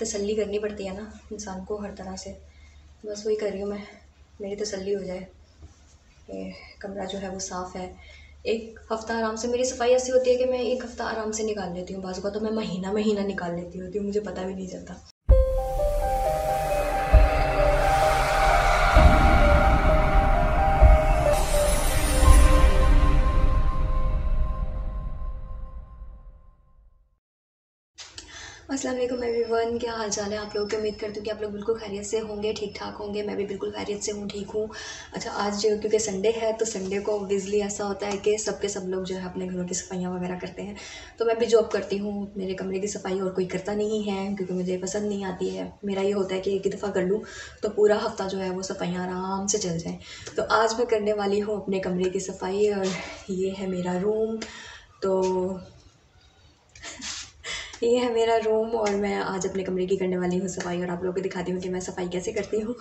तसल्ली करनी पड़ती है ना इंसान को हर तरह से, बस वही कर रही हूँ मैं, मेरी तसल्ली हो जाए। कमरा जो है वो साफ़ है, एक हफ़्ता आराम से, मेरी सफाई ऐसी होती है कि मैं एक हफ़्ता आराम से निकाल लेती हूँ, बाजू का तो मैं महीना महीना निकाल लेती होती हूँ, मुझे पता भी नहीं चलता। अस्सलाम वालेकुम एवरीवन, क्या हाल चाल है आप लोग की? उम्मीद करती हूँ कि आप लोग बिल्कुल खैरियत से होंगे, ठीक ठाक होंगे। मैं भी बिल्कुल खैरियत से हूँ, ठीक हूँ। अच्छा, आज क्योंकि संडे है तो संडे को ऑब्वियसली ऐसा होता है कि सबके सब लोग जो है अपने घरों की सफाइयाँ वगैरह करते हैं, तो मैं भी जॉब करती हूँ, मेरे कमरे की सफाई और कोई करता नहीं है क्योंकि मुझे पसंद नहीं आती है। मेरा ये होता है कि एक ही दफ़ा कर लूँ तो पूरा हफ्ता जो है वो सफाइयाँ आराम से चल जाएँ। तो आज मैं करने वाली हूँ अपने कमरे की सफाई, और ये है मेरा रूम, तो ये है मेरा रूम और मैं आज अपने कमरे की करने वाली हूँ सफाई, और आप लोगों को दिखाती हूँ कि मैं सफाई कैसे करती हूँ।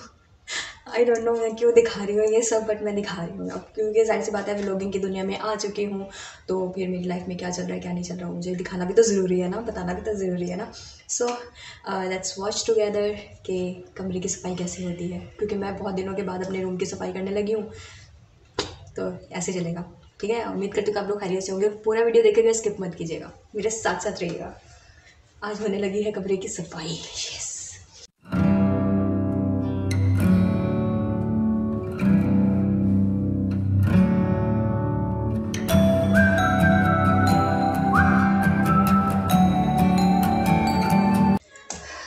आई डोंट नो मैं क्यों दिखा रही हूँ ये सब, बट मैं दिखा रही हूँ अब क्योंकि जाहिर सी बात है व्लॉगिंग की दुनिया में आ चुकी हूँ, तो फिर मेरी लाइफ में क्या चल रहा है क्या नहीं चल रहा है मुझे दिखाना भी तो ज़रूरी है ना, बताना भी तो ज़रूरी है ना। सो लेट्स वॉच टुगेदर कि कमरे की सफाई कैसे होती है, क्योंकि मैं बहुत दिनों के बाद अपने रूम की सफाई करने लगी हूँ, तो ऐसे चलेगा। ठीक है, उम्मीद करती हूँ कि आप लोग खैरियत से होंगे। पूरा वीडियो देखिएगा, स्किप मत कीजिएगा, मेरे साथ साथ रहिएगा। आज होने लगी है कमरे की सफाई। यस,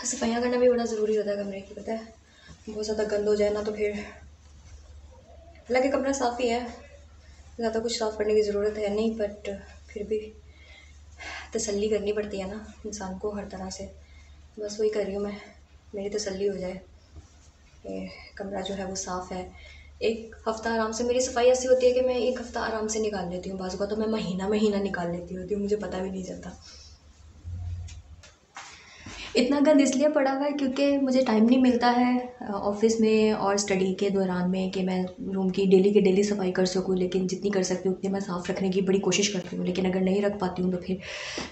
सफाइयाँ करना भी बड़ा ज़रूरी होता है कमरे की, पता है, बहुत ज़्यादा गंद हो जाए ना तो फिर, हालांकि कमरा साफ़ ही है, ज़्यादा कुछ साफ़ करने की ज़रूरत है नहीं, बट फिर भी तसल्ली करनी पड़ती है ना इंसान को हर तरह से, बस वही कर रही हूँ मैं, मेरी तसल्ली हो जाए। कमरा जो है वो साफ़ है, एक हफ़्ता आराम से, मेरी सफाई ऐसी होती है कि मैं एक हफ़्ता आराम से निकाल लेती हूँ, बाजू का तो मैं महीना महीना निकाल लेती होती हूँ, मुझे पता भी नहीं चलता। इतना गंद इसलिए पड़ा हुआ है क्योंकि मुझे टाइम नहीं मिलता है ऑफिस में और स्टडी के दौरान में कि मैं रूम की डेली के डेली सफाई कर सकूं, लेकिन जितनी कर सकती हूँ उतनी मैं साफ़ रखने की बड़ी कोशिश करती हूँ, लेकिन अगर नहीं रख पाती हूँ तो फिर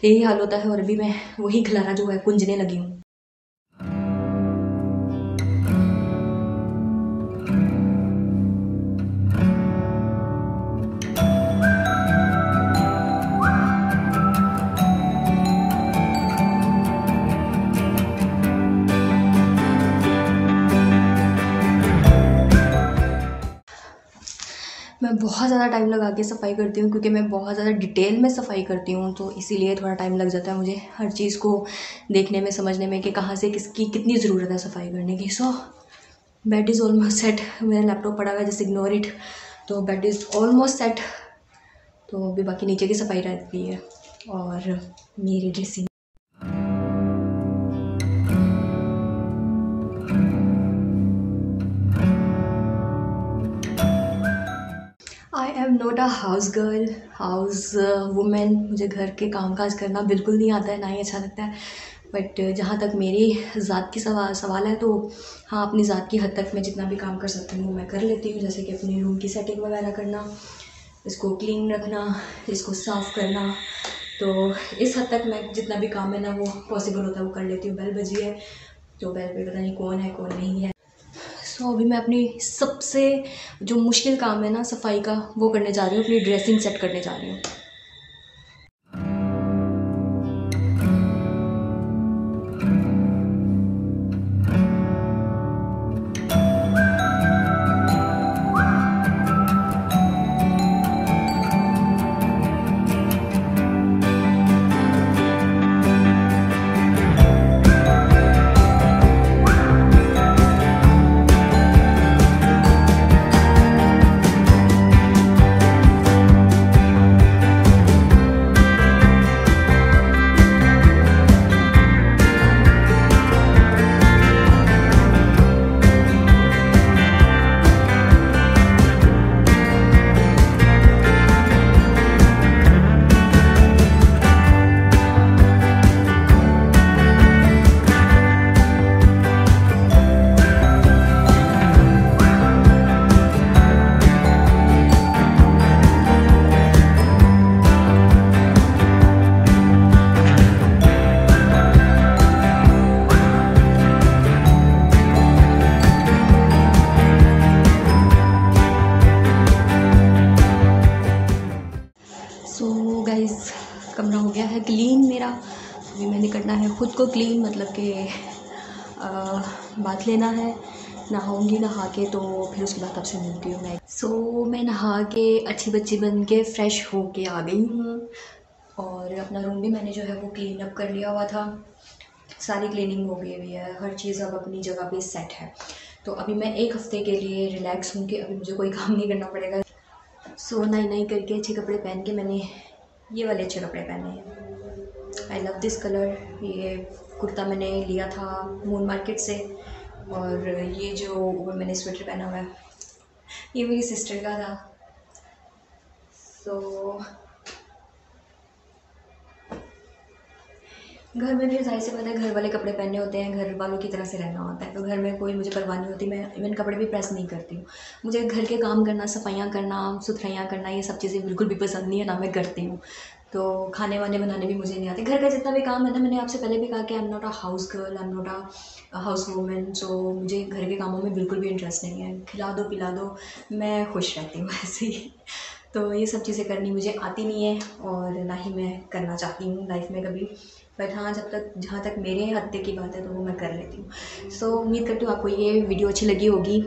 यही हाल होता है, और अभी मैं वही खलारा जो है कुंजने लगी हूँ। मैं बहुत ज़्यादा टाइम लगा के सफाई करती हूँ क्योंकि मैं बहुत ज़्यादा डिटेल में सफाई करती हूँ, तो इसीलिए थोड़ा टाइम लग जाता है मुझे हर चीज़ को देखने में, समझने में कि कहाँ से किसकी कितनी ज़रूरत है सफाई करने की। So bed is almost set, मेरा लैपटॉप पड़ा हुआ है, जस्ट इग्नोर इट। तो बेड इज़ ऑलमोस्ट सेट, तो अभी बाकी नीचे की सफाई रह गई है, और मेरी dressing. I am not a house girl, house women, मुझे घर के काम काज करना बिल्कुल नहीं आता है, ना ही अच्छा लगता है, बट जहाँ तक मेरी ज़ात की सवाल है तो हाँ, अपनी ज़ात की हद तक मैं जितना भी काम कर सकती हूँ मैं कर लेती हूँ, जैसे कि अपने रूम की सेटिंग वगैरह करना, इसको क्लीन रखना, इसको साफ़ करना, तो इस हद तक मैं जितना भी काम है ना वो पॉसिबल होता है वो कर लेती हूँ। बेल बजी है, तो बेल पे पता नहीं कौन है कौन नहीं है। तो अभी मैं अपनी सबसे जो मुश्किल काम है ना सफाई का वो करने जा रही हूँ, अपनी ड्रेसिंग सेट करने जा रही हूँ। रखना है ख़ुद को क्लीन, मतलब कि बात लेना है। नहाऊँगी, नहा के तो फिर उसके बाद आपसे मिलती हूँ मैं। मैं नहा के अच्छी बच्ची बन के फ़्रेश हो के आ गई हूँ और अपना रूम भी मैंने जो है वो क्लीन अप कर लिया हुआ था। सारी क्लीनिंग हो गई हुई है, हर चीज़ अब अपनी जगह पे सेट है। तो अभी मैं एक हफ़्ते के लिए रिलैक्स हूँ कि अभी मुझे कोई काम नहीं करना पड़ेगा। नई नई करके अच्छे कपड़े पहन के, मैंने ये वाले अच्छे कपड़े पहने हैं। I love this colour. ये कुर्ता मैंने लिया था मून मार्केट से और ये जो ऊपर मैंने स्वेटर पहना हुआ है ये मेरी सिस्टर का था। घर में फिर जाहिर सी बात है घर वाले कपड़े पहनने होते हैं, घर वालों की तरह से रहना होता है। तो घर में कोई मुझे परवाह नहीं होती, मैं इवन कपड़े भी प्रेस नहीं करती हूँ। मुझे घर के काम करना, सफाइयाँ करना, सुथराइयाँ करना, ये सब चीज़ें बिल्कुल भी पसंद नहीं है, ना मैं करती हूँ। तो खाने वाने बनाने भी मुझे नहीं आते। घर का जितना भी काम है ना, मैंने आपसे पहले भी कहा कि I am not a house girl, I am not a house women. So मुझे घर के कामों में बिल्कुल भी इंटरेस्ट नहीं है। खिला दो पिला दो, मैं खुश रहती हूँ ऐसे ही। तो ये सब चीज़ें करनी मुझे आती नहीं है और ना ही मैं करना चाहती हूँ लाइफ में कभी। बट हाँ, जहाँ तक मेरे हद तक की बात है तो वो मैं कर लेती हूँ। उम्मीद करती हूँ आपको ये वीडियो अच्छी लगी होगी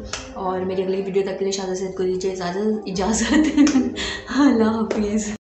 और मेरी अगली वीडियो तक के लिए शाज़िया सईद को दीजिए इजाज़त। अल्लाह हाफिज़।